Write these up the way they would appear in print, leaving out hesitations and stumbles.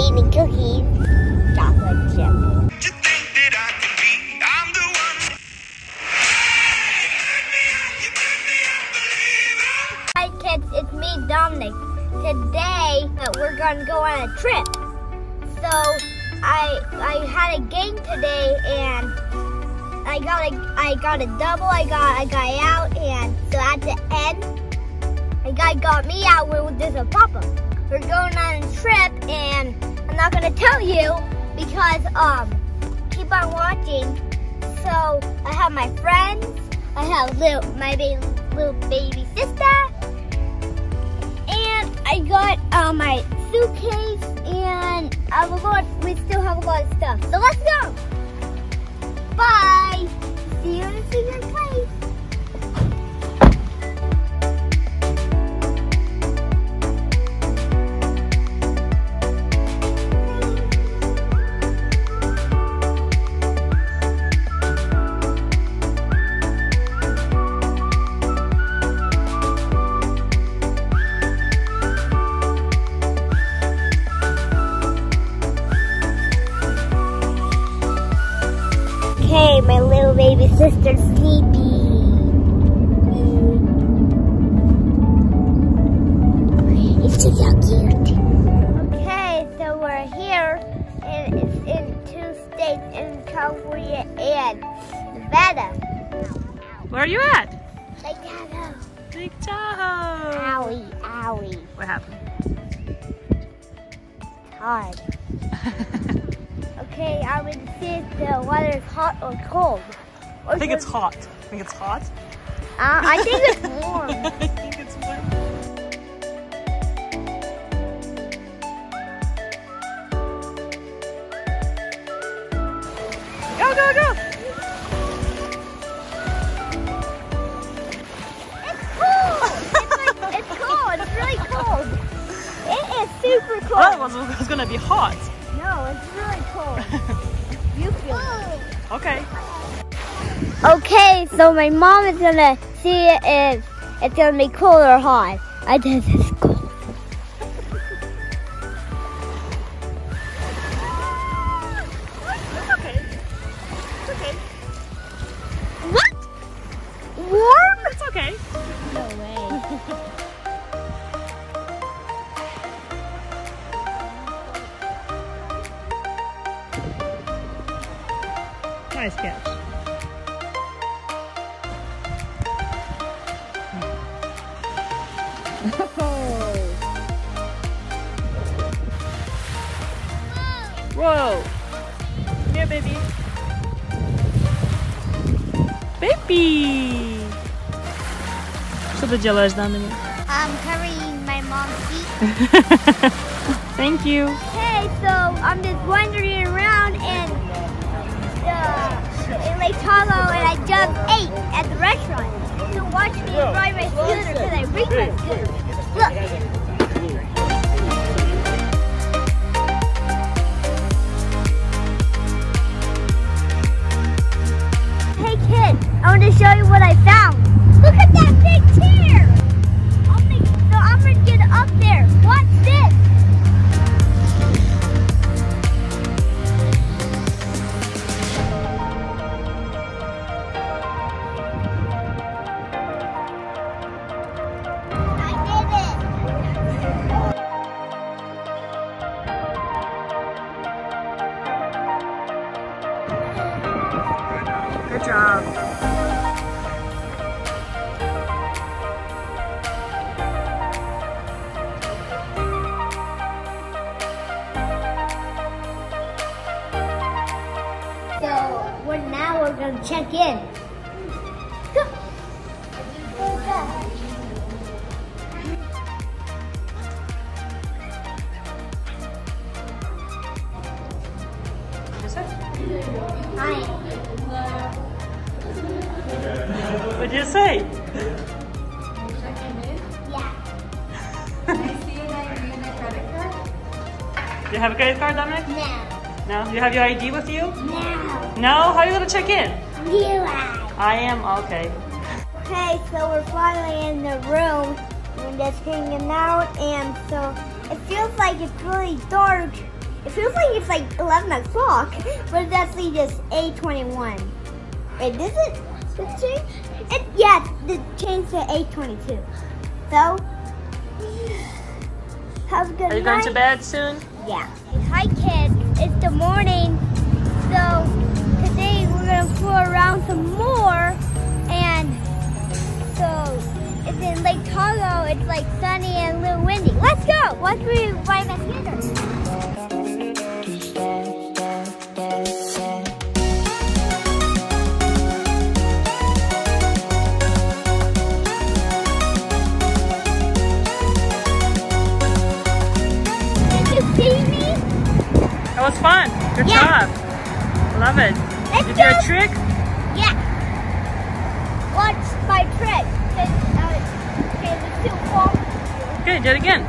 eating cookies. Chocolate chip. You think that I can be? I'm the one. Hi kids, it's me, Dominique. Today we're gonna go on a trip. So I had a game today and I got a double. I got out, and so at the end, I got me out with this a pop-up. We're going on a trip, and I'm not gonna tell you because keep on watching. So I have my friends. I have my little baby sister, and I got my suitcase, and we still have a lot of stuff. So let's go. Bye. See you in a secret place. Okay, my little baby sister's sleepy. It's so cute. Okay, so we're here, and it's in 2 states, in California and Nevada. Where are you at? Lake Tahoe. Lake Tahoe. Owie, owie. What happened? It's hard. Okay, I would see if the weather is hot or cold. Or I think it's hot. I think it's hot. I think it's warm. I think it's warm. Go, go, go! It's cold! It's cold. It's really cold. It is super cold. I thought it was gonna be hot. No, it's really cold. You feel it. Okay. Okay, so my mom is gonna see if it's gonna be cold or hot. I guess it's cold. It's okay. It's okay. What? Warm? It's okay. No way. Nice catch. Oh. Whoa! Come here, baby. Baby! Co to děláš, Dominique? I'm covering my mom's feet. Thank you. Hey, so I'm just wandering around in Lake Tahoe, and I just ate at the restaurant. So watch me ride my scooter because I bring my scooter. Look. Hey kids, I want to show you what I found. Look at that big chair. So I'm going to get up there. Watch this. Good job. So we're gonna check in. Go. Hi. What did you say? Yeah. Can I see your ID and my credit card? Do you have a credit card, Dominique? No. No? Do you have your ID with you? No. No? How are you going to check in? You are. I am? Okay. Okay, so we're finally in the room. We're just hanging out, and so it feels like it's really dark It feels like it's like 11 o'clock, but it's actually just 8:21. Wait, does it change? Yeah, it changed to 8:22. So, have a good night. Are you going to bed soon? Yeah. Hi kids, it's the morning. So, today we're going to fool around some more. And so, it's in Lake Tahoe. It's like sunny and a little windy. Let's go! Watch me right back here. That was fun. Good job. Love it. Did you do a trick? Yeah. Watch my trick. Okay, do it again.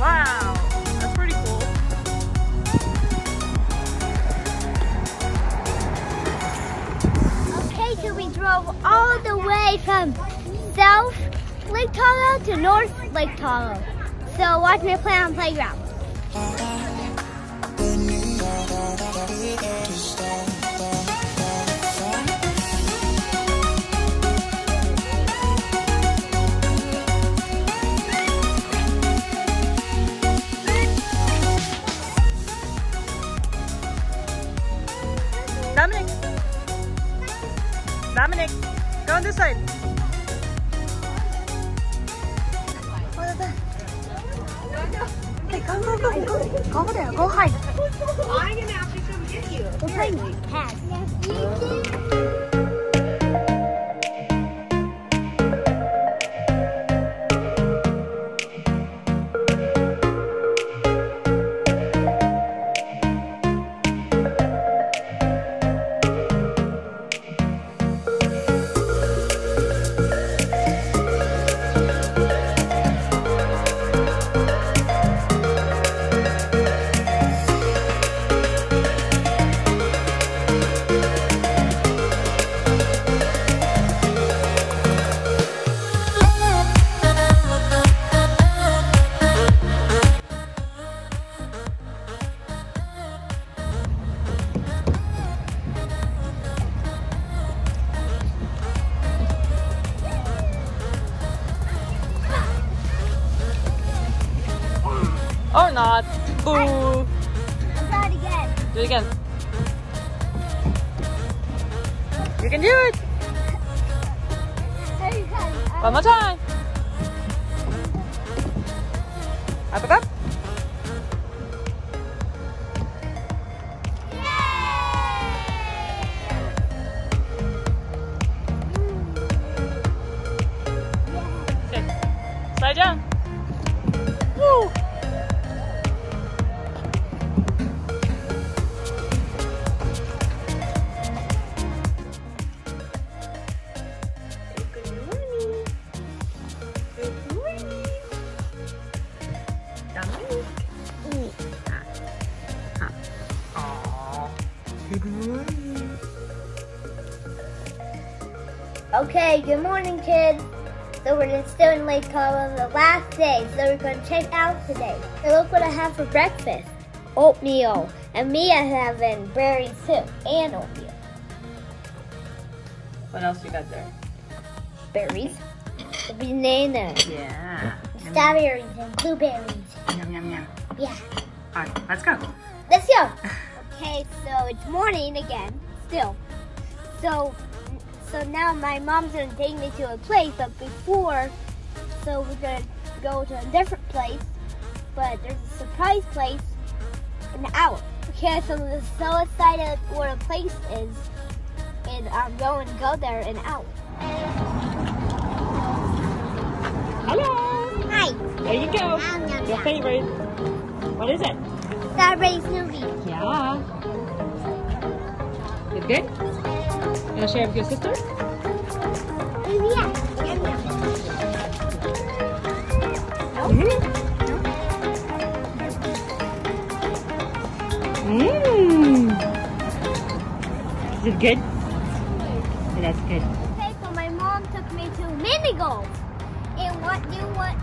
Wow. That's pretty cool. Okay, so we drove all the way from South Lake Tahoe to North Lake Tahoe. So watch me play on playground. Dominique, go on this side. Hey, go, go, go, go. Go over there, go hide. I'm going to have to come get you. We're playing tag. Or not. Boo. I'll try it again. Do it again. You can do it. One more time. Up, up, up. Yay! Okay. Slide down. Woo. Okay, good morning kids. So we're still in Lake Tahoe, the last day, so we're going to check out today. So look what I have for breakfast. Oatmeal. And Mia having berries too, and oatmeal. What else you got there? Berries. Banana. Yeah. Strawberries and blueberries. Yum, yum, yum. Yeah. All right, let's go. Let's go. Okay, so it's morning again, still. So now my mom's gonna take me to a place, but before, so we're gonna go to a different place, but there's a surprise place in an hour. Okay, so we're so excited what a place is, and I'm going to go there in an hour. Hello! Hi! There you go! Your favorite. What is it? Strawberry smoothie. Yeah. Is it good? You want to share with your sister? Yeah. Yum, yum. Mmm. Is it good? That's good. Okay, so my mom took took me to mini golf. And what do you want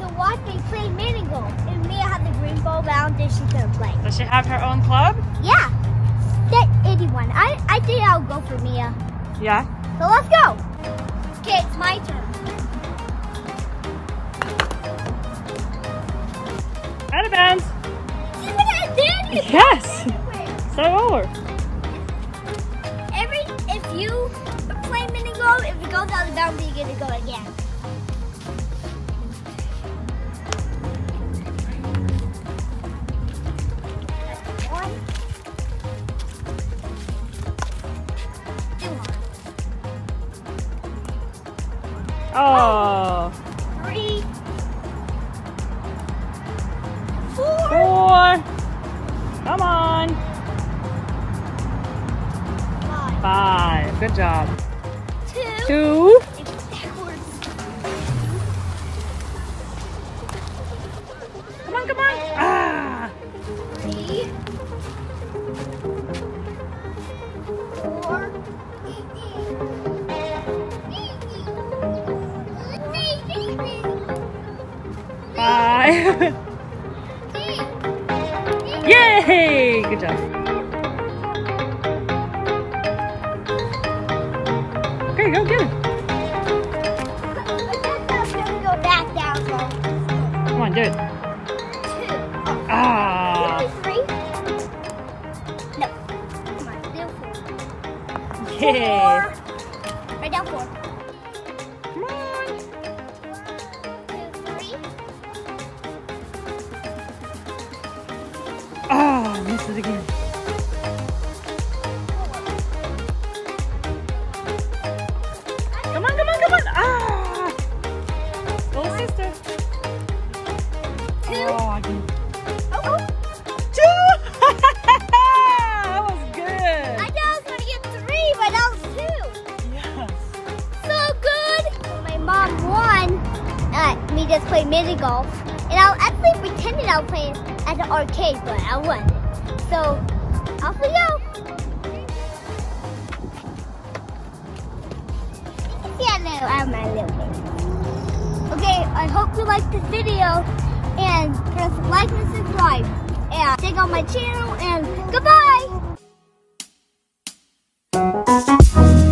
to watch me play mini golf? And Mia had the green ball round and she couldn't play. Does she have her own club? Yeah. That 81. I think I'll go for Mia. Yeah? So let's go. Okay, it's my turn. Out of bounds. See what I did? Yes. So over. If you play mini golf, if it goes out of bounds, you're gonna go again. Oh. 3, 4. Come on. 5. Good job. 2. It's backwards. Come on, come on. Ah. 3, 4. Yay! Good job. Okay, go get it. Go back down. Come on, do it. 2. Ah. 3. No. Come on, do 4. Yeah. 4. Right down 4. Oh, miss it again. 4. Come on, come on, come on! Ah! Little sister. 2. Oh, I can. Oh, 2! That was good. I thought I was gonna get 3, but that was 2. Yes. So good. Well, my mom won. Me just play mini golf, and I actually pretended I was playing at the arcade, but I won it. So, off we go. Yeah, no, I'm a little bit. Okay, I hope you liked this video, and press like and subscribe, and check out my channel, and goodbye!